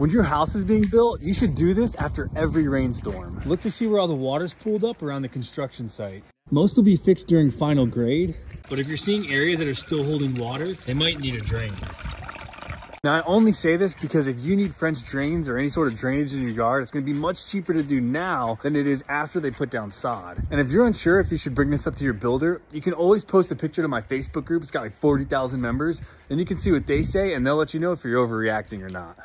When your house is being built, you should do this after every rainstorm. Look to see where all the water's pooled up around the construction site. Most will be fixed during final grade, but if you're seeing areas that are still holding water, they might need a drain. Now, I only say this because if you need French drains or any sort of drainage in your yard, it's going to be much cheaper to do now than it is after they put down sod. And if you're unsure if you should bring this up to your builder, you can always post a picture to my Facebook group. It's got like 40,000 members, and you can see what they say, and they'll let you know if you're overreacting or not.